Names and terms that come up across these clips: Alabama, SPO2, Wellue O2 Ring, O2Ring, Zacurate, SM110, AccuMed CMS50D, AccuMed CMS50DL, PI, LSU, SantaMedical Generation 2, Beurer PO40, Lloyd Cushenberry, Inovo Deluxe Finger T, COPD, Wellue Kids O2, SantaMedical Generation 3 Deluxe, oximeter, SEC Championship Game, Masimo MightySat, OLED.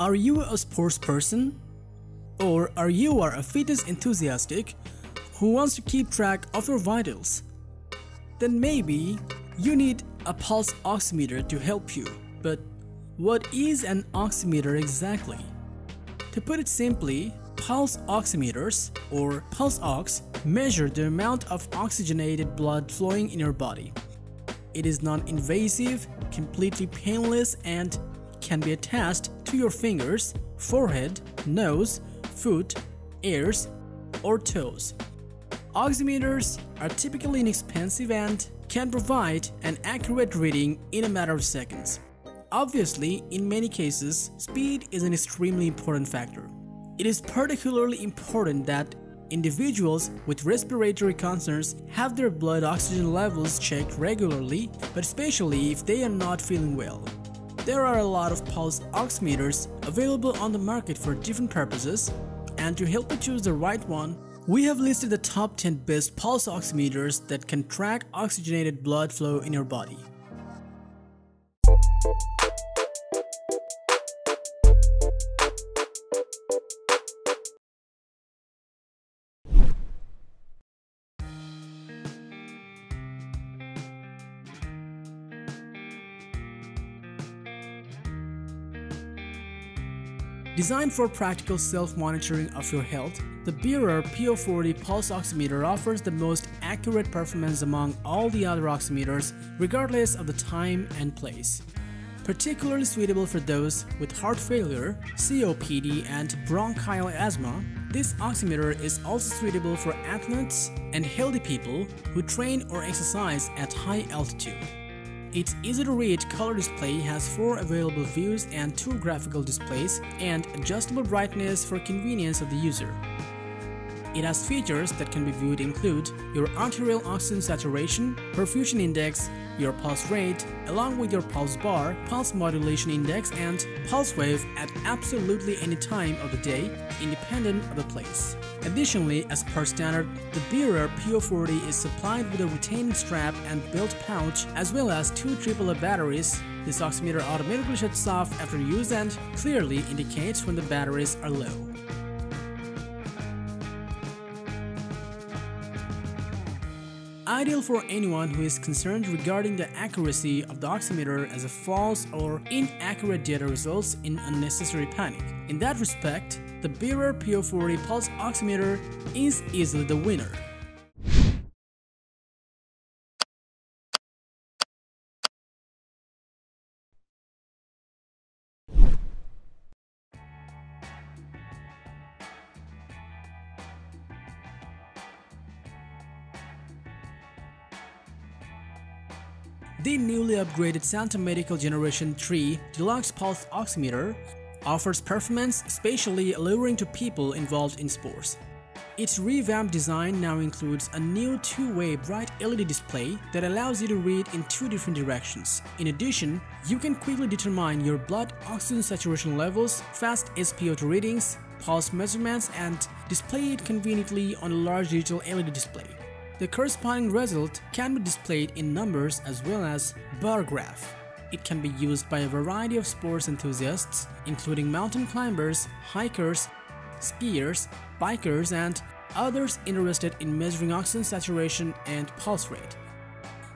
Are you a sports person? Or are you a fitness enthusiast who wants to keep track of your vitals? Then maybe you need a pulse oximeter to help you. But what is an oximeter exactly? To put it simply, pulse oximeters or pulse ox measure the amount of oxygenated blood flowing in your body. It is non-invasive, completely painless, and can be attached to your fingers, forehead, nose, foot, ears, or toes. Oximeters are typically inexpensive and can provide an accurate reading in a matter of seconds. Obviously, in many cases, speed is an extremely important factor. It is particularly important that individuals with respiratory concerns have their blood oxygen levels checked regularly, but especially if they are not feeling well. There are a lot of pulse oximeters available on the market for different purposes, and to help you choose the right one, we have listed the top 10 best pulse oximeters that can track oxygenated blood flow in your body. Designed for practical self-monitoring of your health, the Beurer PO40 pulse oximeter offers the most accurate performance among all the other oximeters, regardless of the time and place. Particularly suitable for those with heart failure, COPD, and bronchial asthma, this oximeter is also suitable for athletes and healthy people who train or exercise at high altitude. Its easy-to-read color display has 4 available views and 2 graphical displays and adjustable brightness for convenience of the user. It has features that can be viewed include your arterial oxygen saturation, perfusion index, your pulse rate, along with your pulse bar, pulse modulation index, and pulse wave at absolutely any time of the day, independent of the place. Additionally, as per standard, the Beurer PO40 is supplied with a retaining strap and belt pouch as well as 2 AAA batteries. This oximeter automatically shuts off after use and clearly indicates when the batteries are low. Ideal for anyone who is concerned regarding the accuracy of the oximeter as a false or inaccurate data results in unnecessary panic. In that respect, the Beurer PO40 pulse oximeter is easily the winner. The newly upgraded SantaMedical Generation 3 Deluxe pulse oximeter offers performance especially alluring to people involved in sports. Its revamped design now includes a new 2-way bright LED display that allows you to read in 2 different directions. In addition, you can quickly determine your blood oxygen saturation levels, fast SPO2 readings, pulse measurements, and display it conveniently on a large digital LED display. The corresponding result can be displayed in numbers as well as bar graph. It can be used by a variety of sports enthusiasts, including mountain climbers, hikers, skiers, bikers, and others interested in measuring oxygen saturation and pulse rate.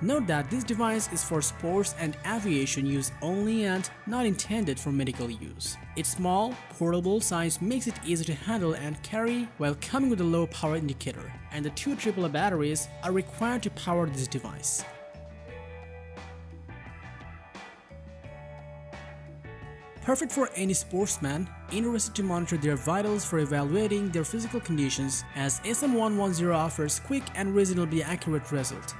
Note that this device is for sports and aviation use only and not intended for medical use. Its small, portable size makes it easy to handle and carry while coming with a low power indicator, and the 2 AAA batteries are required to power this device. Perfect for any sportsman interested to monitor their vitals for evaluating their physical conditions, as SM110 offers quick and reasonably accurate results.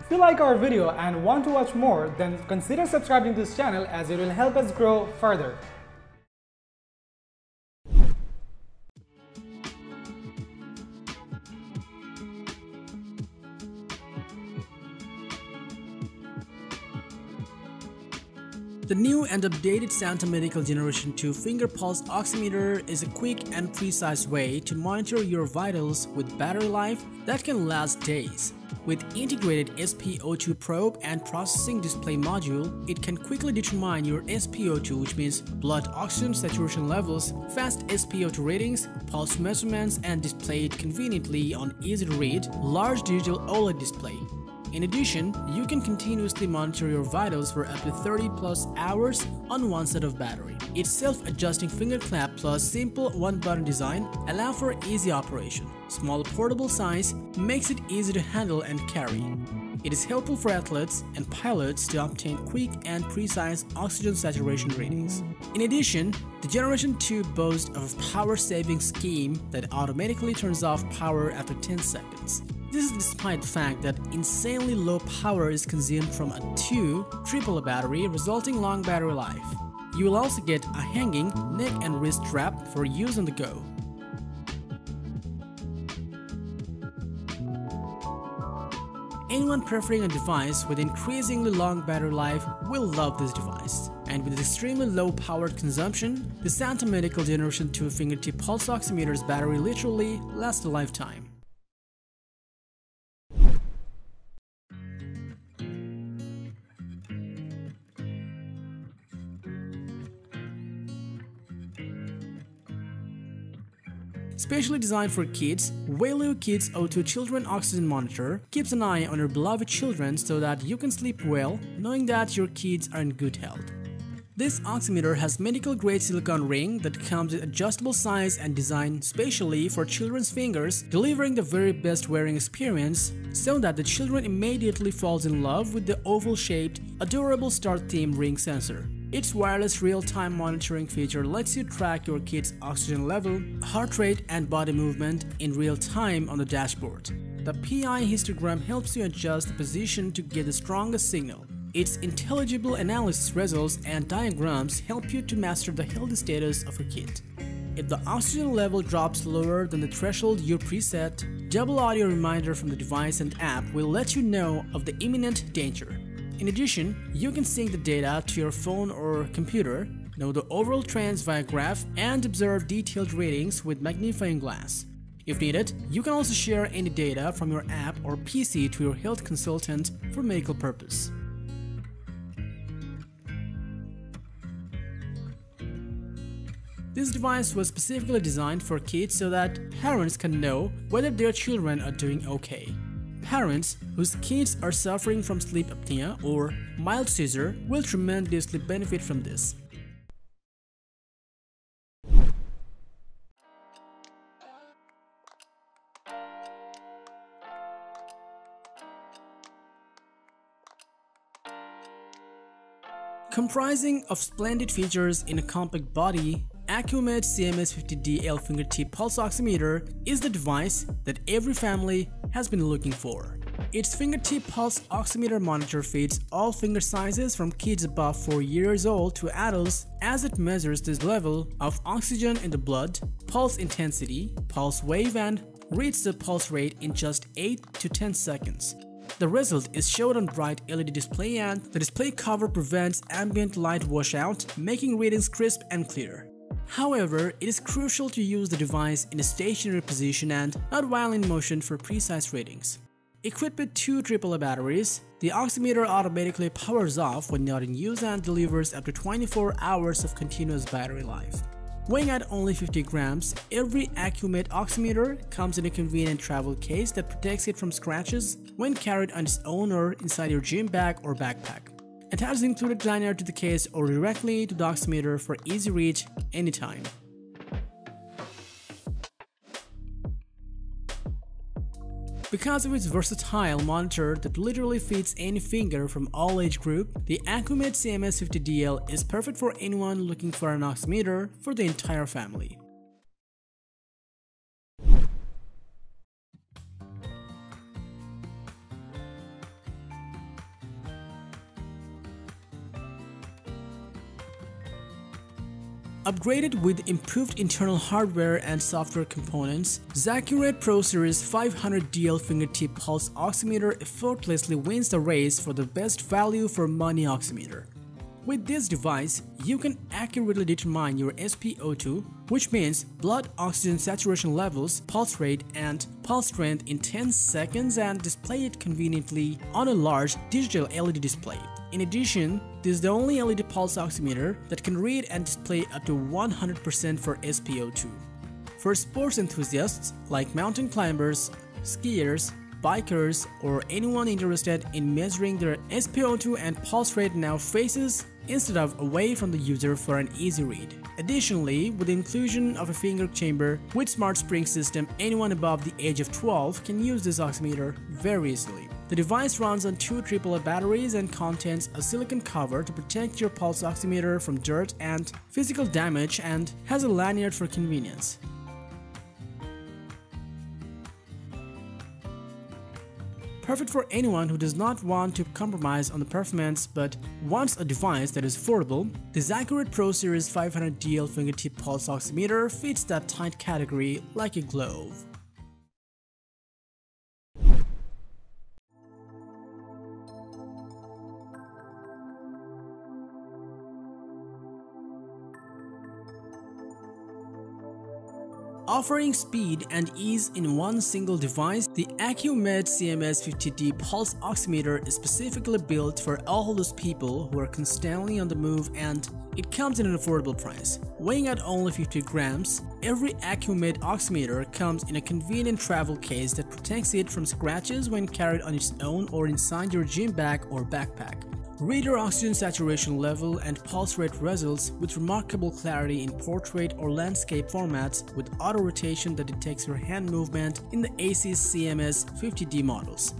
If you like our video and want to watch more, then consider subscribing to this channel as it will help us grow further. The new and updated SantaMedical Generation 2 finger pulse oximeter is a quick and precise way to monitor your vitals with battery life that can last days. With integrated SPO2 probe and processing display module, it can quickly determine your SPO2, which means blood oxygen saturation levels, fast SPO2 readings, pulse measurements, and displayed conveniently on easy-to-read, large digital OLED display. In addition, you can continuously monitor your vitals for up to 30+ hours on one set of battery. Its self-adjusting finger clamp plus simple one-button design allow for easy operation. Small portable size makes it easy to handle and carry. It is helpful for athletes and pilots to obtain quick and precise oxygen saturation readings. In addition, the Generation 2 boasts of a power-saving scheme that automatically turns off power after 10 seconds. This is despite the fact that insanely low power is consumed from a 2AAA battery, resulting in long battery life. You will also get a hanging neck and wrist strap for use on the go. Anyone preferring a device with increasingly long battery life will love this device. And with its extremely low power consumption, the SantaMedical Generation 2 Finger T pulse oximeter's battery literally lasts a lifetime. Specially designed for kids, Wellue Kids O2 Children Oxygen Monitor keeps an eye on your beloved children so that you can sleep well, knowing that your kids are in good health. This oximeter has medical-grade silicone ring that comes with adjustable size and design specially for children's fingers, delivering the very best wearing experience so that the children immediately falls in love with the oval-shaped, adorable star-themed ring sensor. Its wireless real-time monitoring feature lets you track your kid's oxygen level, heart rate, and body movement in real time on the dashboard. The PI histogram helps you adjust the position to get the strongest signal. Its intelligible analysis results and diagrams help you to master the health status of your kid. If the oxygen level drops lower than the threshold you preset, double audio reminder from the device and app will let you know of the imminent danger. In addition, you can sync the data to your phone or computer, know the overall trends via graph, and observe detailed readings with magnifying glass. If needed, you can also share any data from your app or PC to your health consultant for medical purpose. This device was specifically designed for kids so that parents can know whether their children are doing okay. Parents whose kids are suffering from sleep apnea or mild seizure will tremendously benefit from this. Comprising of splendid features in a compact body, AccuMed CMS50DL Finger T pulse oximeter is the device that every family has been looking for. Its Finger T pulse oximeter monitor fits all finger sizes from kids above 4 years old to adults, as it measures this level of oxygen in the blood, pulse intensity, pulse wave, and reads the pulse rate in just 8 to 10 seconds. The result is shown on bright LED display, and the display cover prevents ambient light washout, making readings crisp and clear. However, it is crucial to use the device in a stationary position and not while in motion for precise readings. Equipped with 2AAA batteries, the oximeter automatically powers off when not in use and delivers up to 24 hours of continuous battery life. Weighing at only 50 grams, every AccuMed oximeter comes in a convenient travel case that protects it from scratches when carried on its own or inside your gym bag or backpack. Attach the included lanyard to the case or directly to the oximeter for easy reach anytime. Because of its versatile monitor that literally fits any finger from all age group, the AccuMed CMS50DL is perfect for anyone looking for an oximeter for the entire family. Upgraded with improved internal hardware and software components, Zacurate Pro Series 500DL Finger T pulse oximeter effortlessly wins the race for the best value for money oximeter. With this device, you can accurately determine your SPO2, which means blood oxygen saturation levels, pulse rate and pulse strength in 10 seconds and display it conveniently on a large digital LED display. In addition, this is the only LED pulse oximeter that can read and display up to 100% for SPO2. For sports enthusiasts like mountain climbers, skiers, bikers, or anyone interested in measuring their SPO2 and pulse rate now faces instead of away from the user for an easy read. Additionally, with the inclusion of a finger chamber with smart spring system, anyone above the age of 12 can use this oximeter very easily. The device runs on 2 AAA batteries and contains a silicone cover to protect your pulse oximeter from dirt and physical damage and has a lanyard for convenience. Perfect for anyone who does not want to compromise on the performance but wants a device that is affordable, the Zacurate Pro Series 500DL Finger T Pulse Oximeter fits that tight category like a glove. Offering speed and ease in one single device, the AccuMed CMS50D Pulse Oximeter is specifically built for all those people who are constantly on the move, and it comes at an affordable price. Weighing at only 50 grams, every AccuMed oximeter comes in a convenient travel case that protects it from scratches when carried on its own or inside your gym bag or backpack. Read your oxygen saturation level and pulse rate results with remarkable clarity in portrait or landscape formats with auto rotation that detects your hand movement in the AccuMed CMS50D models.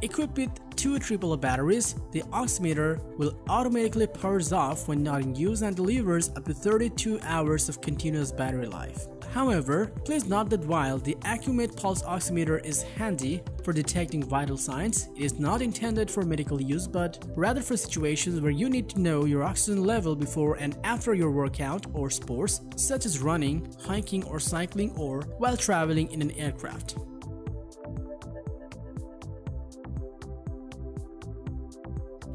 Equipped with 2 AAA batteries, the oximeter will automatically powers off when not in use and delivers up to 32 hours of continuous battery life. However, please note that while the AccuMed Pulse Oximeter is handy for detecting vital signs, it is not intended for medical use but rather for situations where you need to know your oxygen level before and after your workout or sports, such as running, hiking or cycling, or while traveling in an aircraft.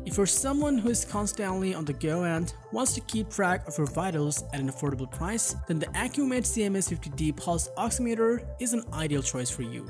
If you're someone who is constantly on the go and wants to keep track of your vitals at an affordable price, then the AccuMed CMS50D Pulse Oximeter is an ideal choice for you.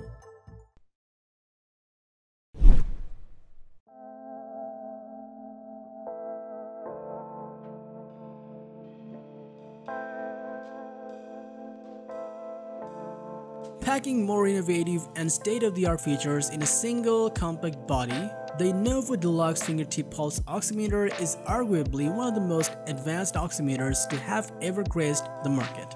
Packing more innovative and state-of-the-art features in a single compact body, the Inovo Deluxe Finger T Pulse Oximeter is arguably one of the most advanced oximeters to have ever graced the market.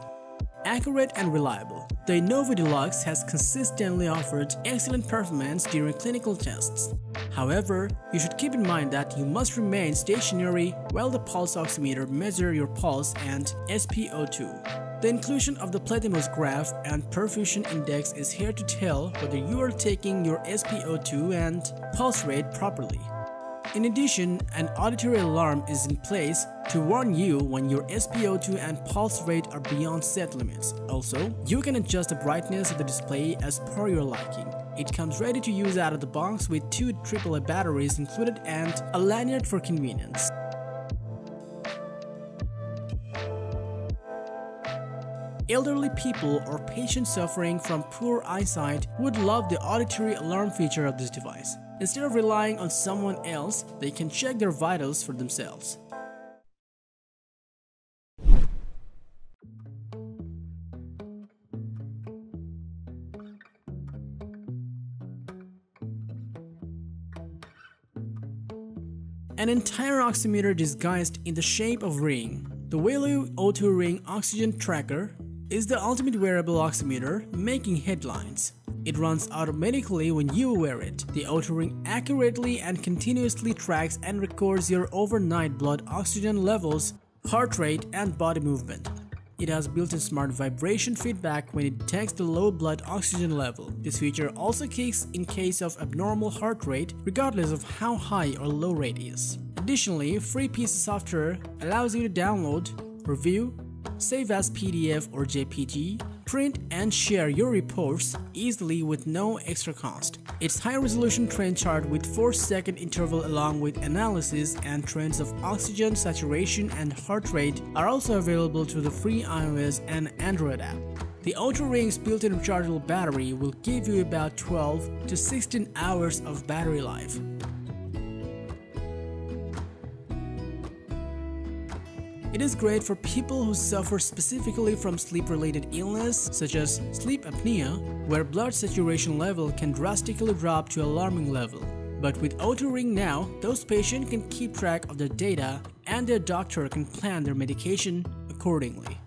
Accurate and reliable, the Inovo Deluxe has consistently offered excellent performance during clinical tests. However, you should keep in mind that you must remain stationary while the pulse oximeter measures your pulse and SPO2. The inclusion of the plethysmos graph and perfusion index is here to tell whether you are taking your SPO2 and pulse rate properly. In addition, an auditory alarm is in place to warn you when your SPO2 and pulse rate are beyond set limits. Also, you can adjust the brightness of the display as per your liking. It comes ready to use out of the box with 2 AAA batteries included and a lanyard for convenience. Elderly people or patients suffering from poor eyesight would love the auditory alarm feature of this device. Instead of relying on someone else, they can check their vitals for themselves. An entire oximeter disguised in the shape of ring. The Wellue O2 Ring Oxygen Tracker is the ultimate wearable oximeter making headlines. It runs automatically when you wear it. The O2 Ring accurately and continuously tracks and records your overnight blood oxygen levels, heart rate, and body movement. It has built-in smart vibration feedback when it detects the low blood oxygen level. This feature also kicks in case of abnormal heart rate, regardless of how high or low rate is. Additionally, free piece of software allows you to download, review, save as PDF or JPG, print and share your reports easily with no extra cost. Its high-resolution trend chart with 4-second interval along with analysis and trends of oxygen saturation and heart rate are also available through the free iOS and Android app. The O2 Ring's built-in rechargeable battery will give you about 12 to 16 hours of battery life. It is great for people who suffer specifically from sleep-related illness such as sleep apnea, where blood saturation level can drastically drop to alarming level. But with O2 Ring now, those patients can keep track of their data and their doctor can plan their medication accordingly.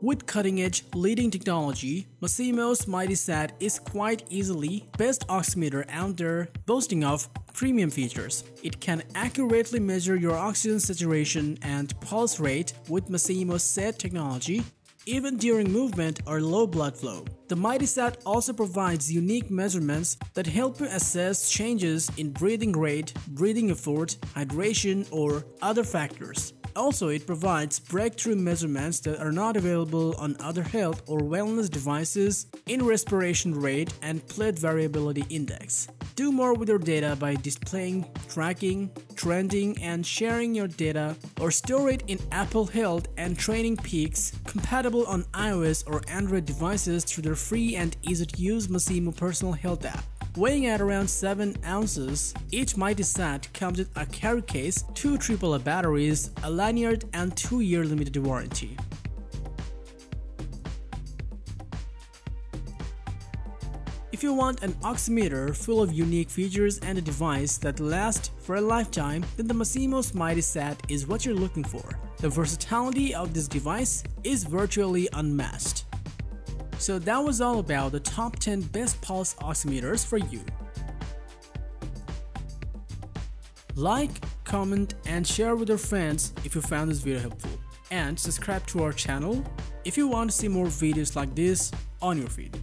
With cutting-edge leading technology, Masimo's MightySat is quite easily best oximeter out there, boasting of premium features. It can accurately measure your oxygen saturation and pulse rate with Masimo's SAT technology, even during movement or low blood flow. The MightySat also provides unique measurements that help you assess changes in breathing rate, breathing effort, hydration, or other factors. Also, it provides breakthrough measurements that are not available on other health or wellness devices in respiration rate and plate variability index. Do more with your data by displaying, tracking, trending, and sharing your data, or store it in Apple Health and Training Peaks, compatible on iOS or Android devices through their free and easy-to-use Masimo Personal Health app. Weighing at around 7 ounces, each MightySat comes with a carry case, 2 AAA batteries, a lanyard, and 2-year limited warranty. If you want an oximeter full of unique features and a device that lasts for a lifetime, then the Masimo's MightySat is what you're looking for. The versatility of this device is virtually unmatched. So that was all about the top 10 best pulse oximeters for you. Like, comment, and share with your friends if you found this video helpful. And subscribe to our channel if you want to see more videos like this on your feed.